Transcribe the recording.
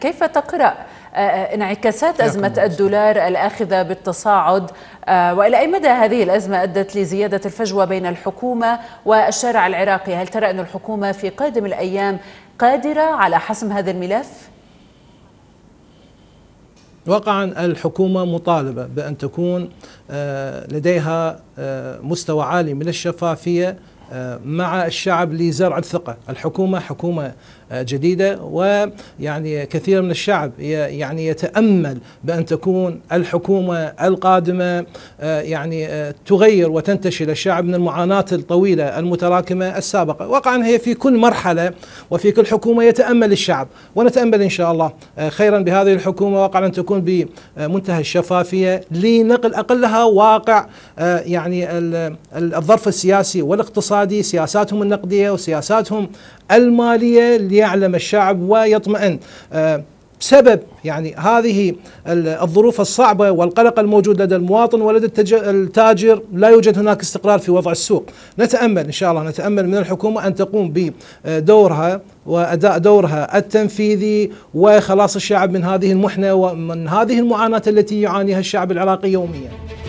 كيف تقرأ انعكاسات أزمة الدولار الآخذة بالتصاعد، وإلى أي مدى هذه الأزمة أدت لزيادة الفجوة بين الحكومة والشارع العراقي؟ هل ترى أن الحكومة في قادم الأيام قادرة على حسم هذا الملف؟ واقعا الحكومة مطالبة بأن تكون لديها مستوى عالي من الشفافية مع الشعب لزرع الثقة. الحكومة حكومة جديدة، ويعني كثير من الشعب يعني يتأمل بأن تكون الحكومة القادمة يعني تغير وتنتشل الشعب من المعاناة الطويلة المتراكمة السابقة. واقعا هي في كل مرحلة وفي كل حكومة يتأمل الشعب، ونتأمل إن شاء الله خيرا بهذه الحكومة واقعا تكون بمنتهى الشفافية لنقل أقلها واقع يعني الظرف السياسي والاقتصادي، سياساتهم النقدية وسياساتهم المالية، ليعلم الشعب ويطمئن بسبب يعني هذه الظروف الصعبة والقلق الموجود لدى المواطن ولدى التاجر. لا يوجد هناك استقرار في وضع السوق. نتأمل إن شاء الله، نتأمل من الحكومة أن تقوم بدورها وأداء دورها التنفيذي وخلاص الشعب من هذه المحنة ومن هذه المعاناة التي يعانيها الشعب العراقي يوميا.